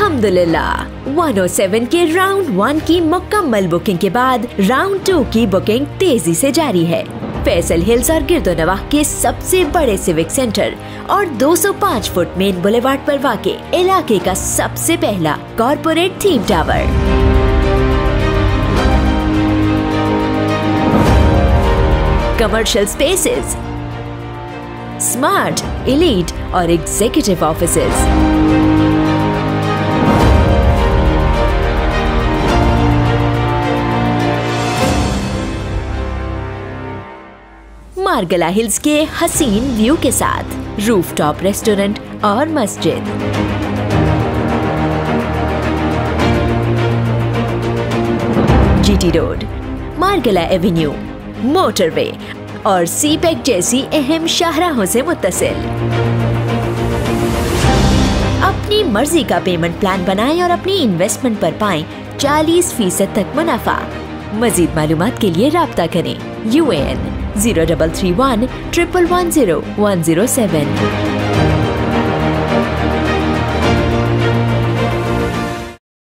अल्हम्दुलिल्लाह 107 के राउंड 1 की मुकम्मल बुकिंग के बाद राउंड 2 की बुकिंग तेजी से जारी है। फैसल हिल्स और गिरदोनवाह के सबसे बड़े सिविक सेंटर और 205 फुट मेन बुलेवार्ड पर वाके इलाके का सबसे पहला corporate theme tower. Commercial spaces, smart, elite और एग्जीक्यूटिव ऑफिसेस। मार्गेला हिल्स के हसीन व्यू के साथ रूफटॉप रेस्टोरेंट और मस्जिद। GT road, Margalla avenue, motorway और सी पैक जैसी अहम शाहराहों से मुत्तसिल। अपनी मर्जी का पेमेंट प्लान बनाएं और अपनी इन्वेस्टमेंट पर पाएं 40% तक मुनाफा। मजीद मालूमात के लिए राब्ता करें UAN 0331110107।